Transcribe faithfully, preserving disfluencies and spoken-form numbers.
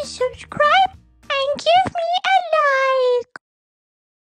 Subscribe.